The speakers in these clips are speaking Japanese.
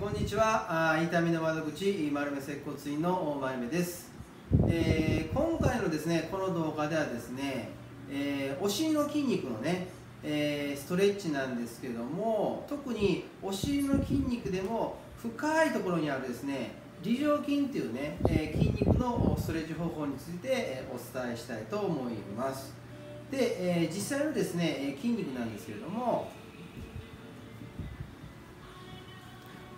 こんにちは。痛みの窓口丸目接骨院の丸目です。今回のですねこの動画ではですね、お尻の筋肉のね、ストレッチなんですけども、特にお尻の筋肉でも深いところにあるですね梨状筋というね、筋肉のストレッチ方法について、お伝えしたいと思います。で、実際のですね筋肉なんですけれども、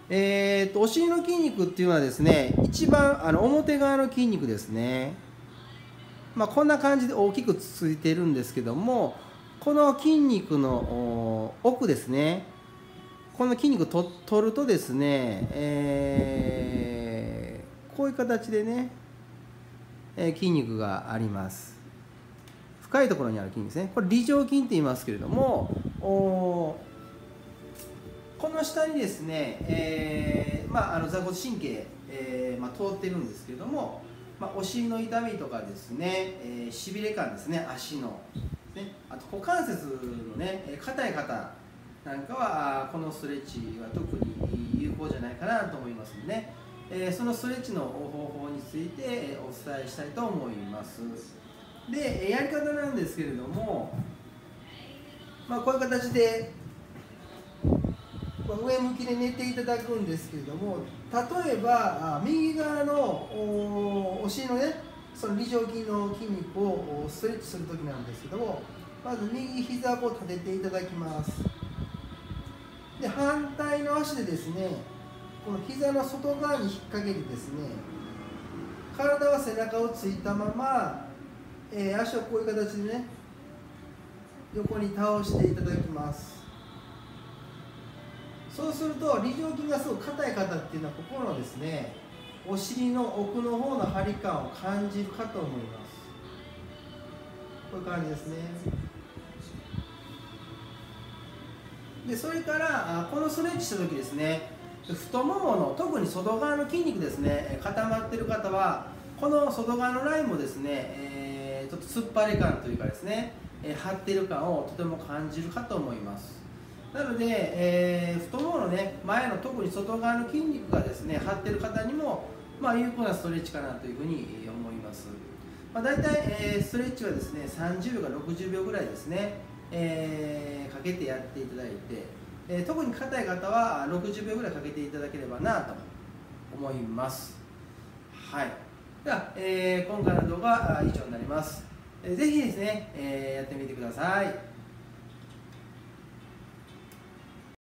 お尻の筋肉っていうのはですね一番表側の筋肉ですね、こんな感じで大きくついてるんですけども、この筋肉の奥ですね、この筋肉を取るとですね、こういう形でね、筋肉があります。深いところにある筋肉ですね、これ梨状筋って言いますけれども、この下にですね、座骨神経、通ってるんですけれども、お尻の痛みとかですね、しびれ感ですね、足の、あと股関節のね、硬い方なんかはこのストレッチは特に有効じゃないかなと思いますので、ね、そのストレッチの方法についてお伝えしたいと思います。で、やり方なんですけれども、こういう形で上向きで寝ていただくんですけれども、例えば右側のお尻のねその梨状筋の筋肉をストレッチする時なんですけども、まず右膝を立てていただきます。で、反対の足でですねこの膝の外側に引っ掛けてですね、体は背中をついたまま、足をこういう形でね横に倒していただきます。そうすると梨状筋がすごく硬い方っていうのは、ここのですねお尻の奥の方の張り感を感じるかと思います。こういう感じですね。で、それからこのストレッチした時ですね、太ももの特に外側の筋肉ですね、固まってる方はこの外側のラインもですね、ちょっと突っ張り感というかですね、張ってる感をとても感じるかと思います。なので、太ももの、ね、前の特に外側の筋肉がですね張っている方にも、有効なストレッチかなというふうに思います。だいたいストレッチはですね30秒から60秒ぐらいですね、かけてやっていただいて、特に硬い方は60秒ぐらいかけていただければなと思います。はい、では、今回の動画は以上になります。ぜひですね、やってみてください。